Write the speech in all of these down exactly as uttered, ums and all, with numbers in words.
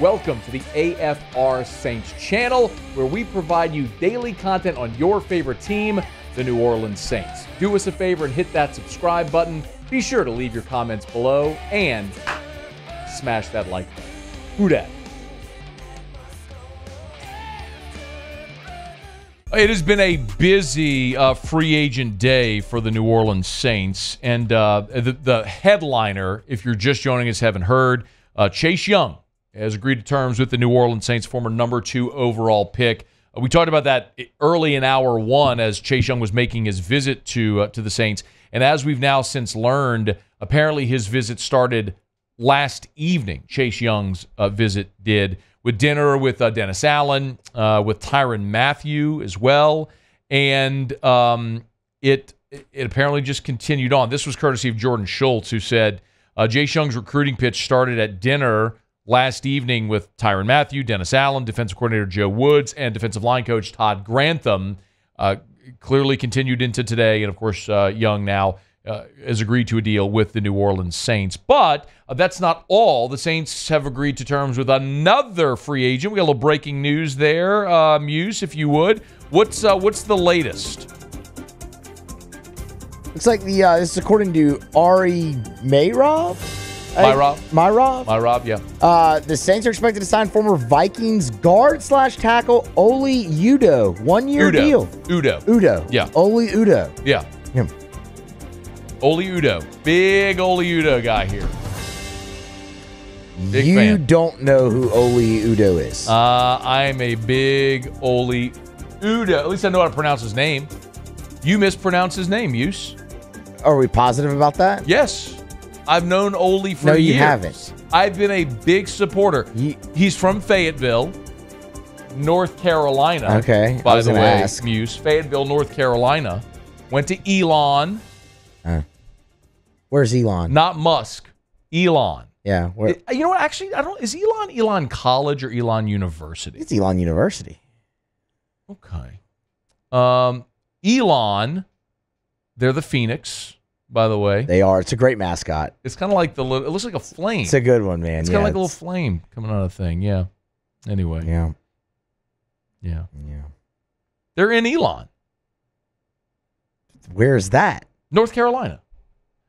Welcome to the A F R Saints channel, where we provide you daily content on your favorite team, the New Orleans Saints. Do us a favor and hit that subscribe button. Be sure to leave your comments below and smash that like button. Who dat? It has been a busy uh, free agent day for the New Orleans Saints. And uh, the, the headliner, if you're just joining us, haven't heard, uh, Chase Young has agreed to terms with the New Orleans Saints, former number two overall pick. Uh, we talked about that early in hour one as Chase Young was making his visit to, uh, to the Saints. And as we've now since learned, apparently his visit started last evening. Chase Young's uh, visit did. With dinner with uh, Dennis Allen, uh, with Tyrann Mathieu as well, and um, it it apparently just continued on. This was courtesy of Jordan Schultz, who said, uh, Chase Young's recruiting pitch started at dinner last evening with Tyrann Mathieu, Dennis Allen, defensive coordinator Joe Woods, and defensive line coach Todd Grantham. Uh, clearly continued into today, and of course, uh, Young now Uh, has agreed to a deal with the New Orleans Saints. But uh, that's not all. The Saints have agreed to terms with another free agent. We got a little breaking news there, uh, Muse, if you would. What's uh, what's the latest? Looks like the uh, this is according to Ari Meirov. Meirov. Meirov. Meirov, yeah. Uh, the Saints are expected to sign former Vikings guard slash tackle Oli Udoh, one year Udoh. deal. Udoh. Udoh. Yeah. Oli Udoh. Yeah. Yeah. Oli Udoh. Big Oli Udoh guy here. Big you fan. Don't know who Oli Udoh is. Uh, I'm a big Oli Udoh. At least I know how to pronounce his name. You mispronounce his name, Yus. Are we positive about that? Yes. I've known Oli for no, years. No, you haven't. I've been a big supporter. You... He's from Fayetteville, North Carolina. Okay. By the way, ask. Muse. Fayetteville, North Carolina. Went to Elon. Uh. Where's Elon? Not Musk. Elon. Yeah. Where? You know what? Actually, I don't. Is Elon Elon College or Elon University? It's Elon University. Okay. Um, Elon. They're the Phoenix, by the way. They are. It's a great mascot. It's kind of like the. It looks like a flame. It's a good one, man. It's kind of yeah, like a little flame coming out of the thing. Yeah. Anyway. Yeah. Yeah. Yeah. They're in Elon. Where's that? North Carolina.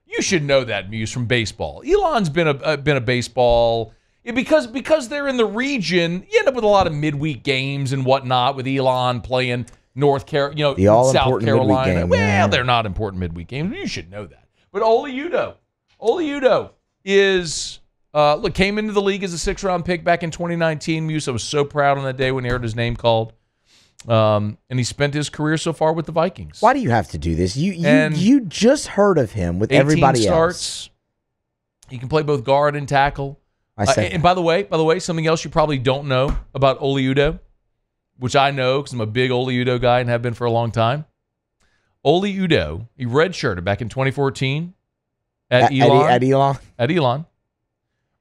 You should know that, Muse, from baseball. Elon's been a uh, been a baseball because because they're in the region. You end up with a lot of midweek games and whatnot with Elon playing North Carolina, you know, the all South Carolina. Game, well, yeah. They're not important midweek games. You should know that. But Oli Udoh, Oli Udoh is uh, look came into the league as a six round pick back in twenty nineteen. Muse, I was so proud on that day when he heard his name called. Um, and he spent his career so far with the Vikings. Why do you have to do this? You you, you just heard of him with everybody starts. Else. He can play both guard and tackle. I said uh, and, and by the way, by the way, something else you probably don't know about Oli Udoh, which I know because I'm a big Oli Udoh guy and have been for a long time. Oli Udoh, he redshirted back in twenty fourteen at, at Elon. At, at Elon. At Elon.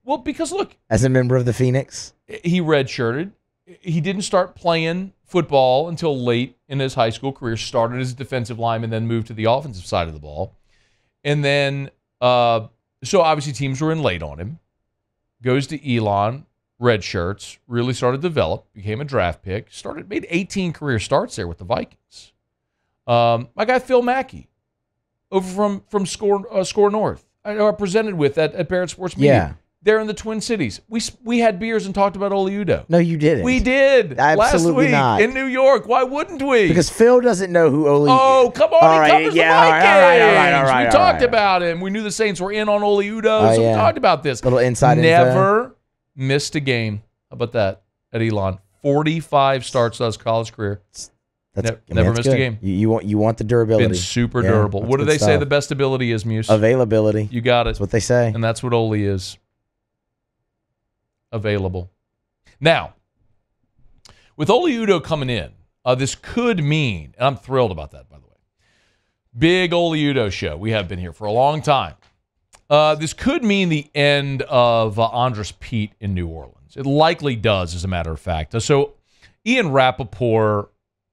Well, because look, as a member of the Phoenix, he redshirted. He didn't start playing football until late in his high school career, started as a defensive lineman, then moved to the offensive side of the ball. And then, uh, so obviously teams were in late on him. Goes to Elon, red shirts, really started to develop, became a draft pick, started made eighteen career starts there with the Vikings. Um, my guy Phil Mackey, over from, from Score, uh, Score North, I know I presented with at, at Barrett Sports Media. Yeah. They're in the Twin Cities. We we had beers and talked about Oli Udoh. No, you didn't. We did. Absolutely last week not. In New York. Why wouldn't we? Because Phil doesn't know who Oli Udoh is. Oh, come on. All he right, covers yeah, the Vikings. All right, all right, all right, we all talked right. about him. We knew the Saints were in on Oli Udoh, oh, so yeah. we talked about this. Little inside Never info. Missed a game. How about that? At Elon. forty-five starts on his college career. That's, ne I mean, never that's missed good. a game. You, you want you want the durability. Been super yeah, durable. What do they stuff. say the best ability is, Muse? Availability. You got it. That's what they say. And that's what Oli is. Available. Now, with Oli Udoh coming in, uh, this could mean, and I'm thrilled about that, by the way, big Oli Udoh show. We have been here for a long time. Uh, this could mean the end of uh, Andrus Peat in New Orleans. It likely does, as a matter of fact. So Ian Rapoport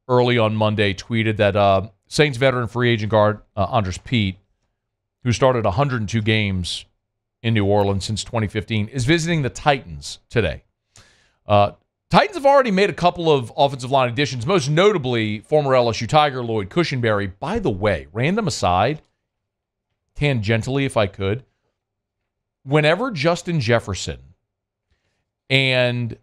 early on Monday tweeted that uh, Saints veteran free agent guard uh, Andrus Peat, who started one hundred two games in New Orleans since twenty fifteen, is visiting the Titans today. Uh, Titans have already made a couple of offensive line additions, most notably former L S U Tiger Lloyd Cushenberry. By the way, random aside, tangentially if I could, whenever Justin Jefferson and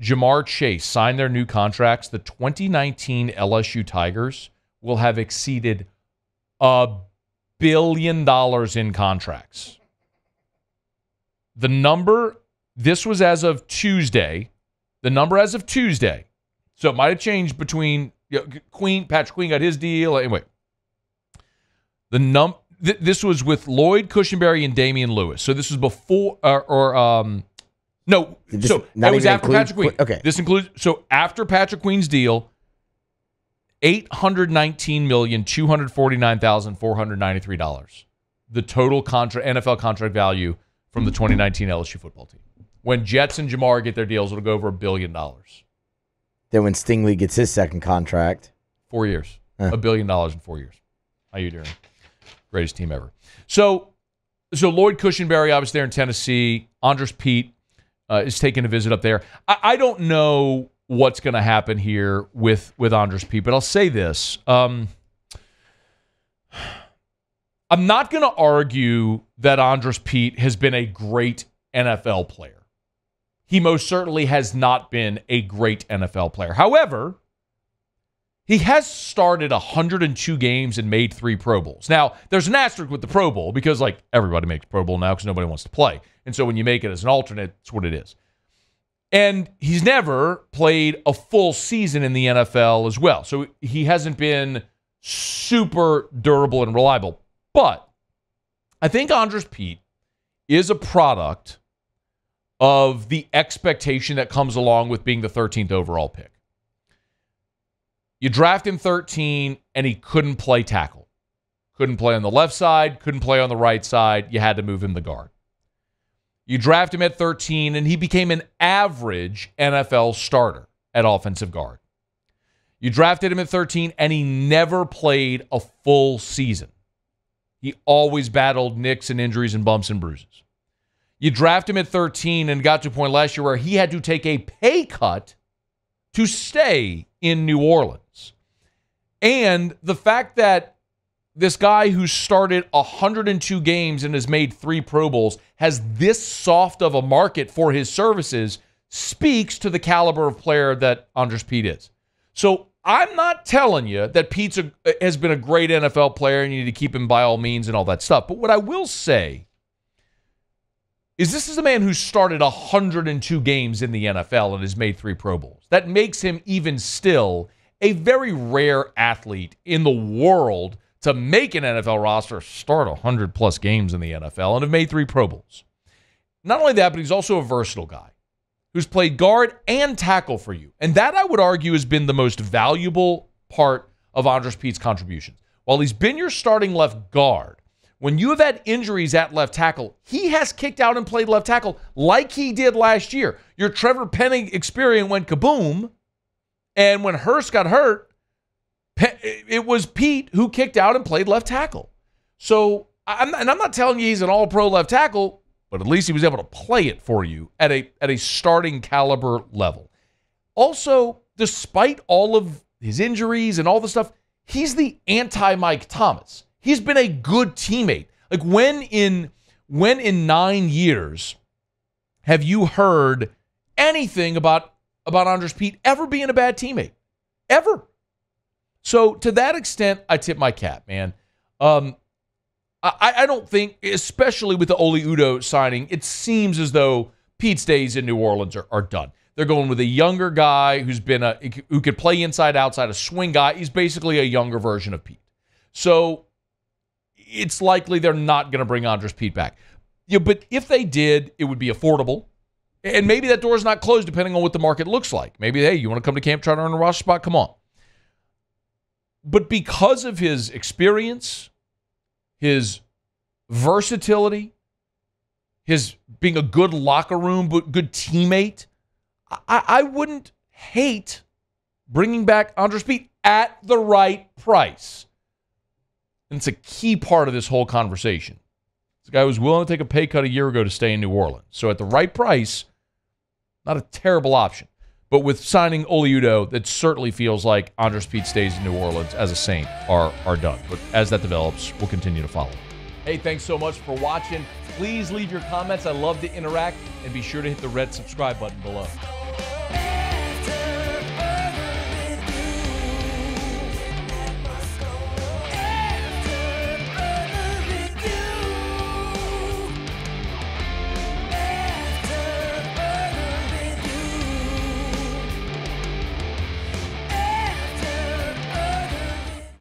Jamar Chase signed their new contracts, the twenty nineteen L S U Tigers will have exceeded a billion dollars in contracts. The number, this was as of Tuesday, the number as of Tuesday, so it might have changed between, you know, Queen, Patrick Queen got his deal, anyway. The num, th this was with Lloyd Cushenberry and Damian Lewis, so this was before, or, or um, no, this, so that was after include, Patrick Queen. Okay. This includes, so after Patrick Queen's deal, eight hundred nineteen million two hundred forty-nine thousand four hundred ninety-three dollars, the total contract, N F L contract value from the twenty nineteen L S U football team. When Jets and Jamar get their deals, it'll go over a billion dollars. Then when Stingley gets his second contract. Four years. Huh. A billion dollars in four years. How you doing? Greatest team ever. So, so Lloyd Cushenberry, obviously there in Tennessee. Andrus Peat uh, is taking a visit up there. I, I don't know what's going to happen here with, with Andrus Peat, but I'll say this. Um, I'm not going to argue that Andrus Peat has been a great N F L player. He most certainly has not been a great N F L player. However, he has started one hundred two games and made three Pro Bowls. Now, there's an asterisk with the Pro Bowl because, like, everybody makes Pro Bowl now because nobody wants to play. And so when you make it as an alternate, that's what it is. And he's never played a full season in the N F L as well. So he hasn't been super durable and reliable. But I think Andrus Peat is a product of the expectation that comes along with being the thirteenth overall pick. You draft him thirteen, and he couldn't play tackle. Couldn't play on the left side, couldn't play on the right side. You had to move him to guard. You draft him at thirteen, and he became an average N F L starter at offensive guard. You drafted him at thirteen, and he never played a full season. He always battled nicks and injuries and bumps and bruises. You draft him at thirteen and got to a point last year where he had to take a pay cut to stay in New Orleans. And the fact that this guy who started one hundred two games and has made three Pro Bowls has this soft of a market for his services speaks to the caliber of player that Andrus Peat is. So I'm not telling you that Peat has been a great N F L player and you need to keep him by all means and all that stuff. But what I will say is this is a man who started one hundred two games in the N F L and has made three Pro Bowls. That makes him even still a very rare athlete in the world to make an N F L roster, start one hundred plus games in the N F L, and have made three Pro Bowls. Not only that, but he's also a versatile guy who's played guard and tackle for you. And that, I would argue, has been the most valuable part of Andrus Peat's contributions. While he's been your starting left guard, when you have had injuries at left tackle, he has kicked out and played left tackle like he did last year. Your Trevor Penning experience went kaboom, and when Hurst got hurt, it was Peat who kicked out and played left tackle. So, I'm not, and I'm not telling you he's an all-pro left tackle, but at least he was able to play it for you at a, at a starting caliber level. Also, despite all of his injuries and all the stuff, he's the anti-Mike Thomas. He's been a good teammate. Like, when in, when in nine years have you heard anything about, about Andrus Peat ever being a bad teammate? Ever. So, to that extent, I tip my cap, man. Um, I, I don't think, especially with the Oli Udoh signing, it seems as though Peat's days in New Orleans are, are done. They're going with a younger guy who's been a, who could play inside, outside, a swing guy. He's basically a younger version of Peat. So, it's likely they're not going to bring Andrus Peat back. Yeah, but if they did, it would be affordable. And maybe that door is not closed depending on what the market looks like. Maybe, hey, you want to come to camp, try to earn a roster spot? Come on. But because of his experience, his versatility, his being a good locker room, but good teammate, I, I wouldn't hate bringing back Andrus Peat at the right price. And it's a key part of this whole conversation. This guy was willing to take a pay cut a year ago to stay in New Orleans. So at the right price, Not a terrible option. But with signing Oli Udoh, that certainly feels like Andrus Peat stays in New Orleans as a Saint are, are done. But as that develops, we'll continue to follow. Hey, thanks so much for watching. Please leave your comments. I love to interact. And be sure to hit the red subscribe button below.